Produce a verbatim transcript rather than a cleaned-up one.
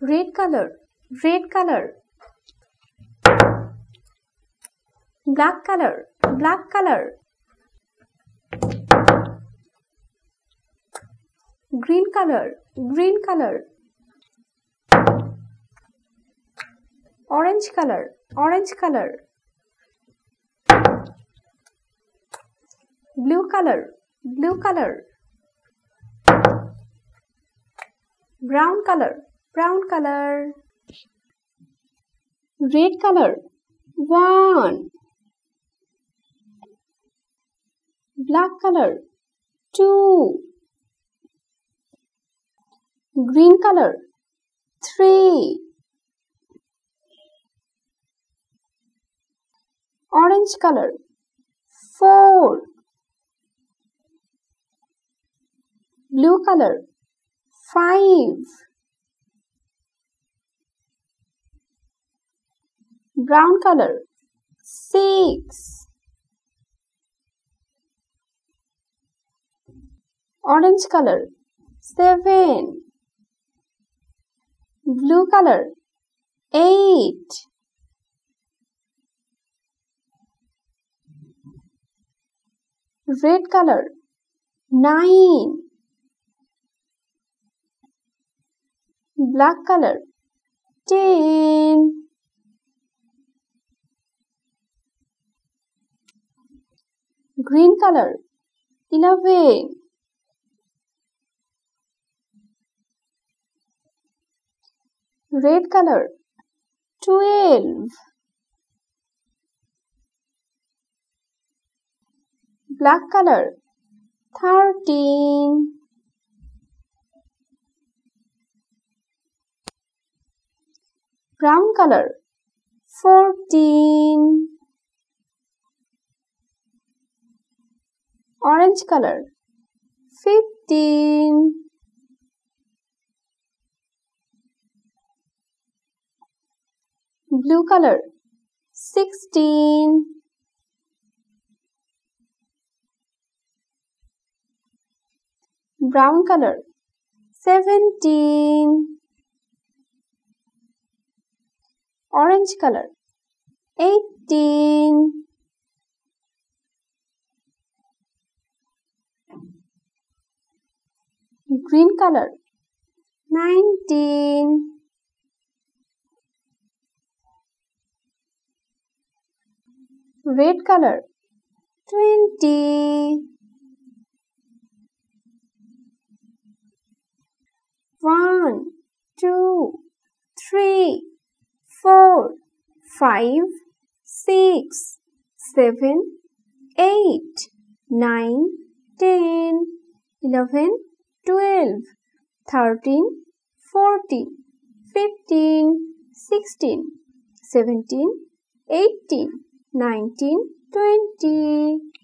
red color, red color. Black color, black color. Green color, green color. Orange color, orange color. Blue color, blue color. Brown color, brown color. Red color, one. Black color, two. Green color, three. Orange color, four. Blue color, five. Brown color, six. Orange color, seven. Blue color, eight. Red color, nine. Black color, ten. Green color, eleven. Red color, twelve. Black color, thirteen. Brown color, fourteen. Orange color, fifteen. Blue color, sixteen. Brown color, seventeen. Orange color, eighteen. Green color, nineteen. Red color, twenty. One, two, three, four, five, six, seven, eight, nine, ten, eleven, twelve, thirteen, fourteen, fifteen, sixteen, seventeen, eighteen. nineteen, twenty.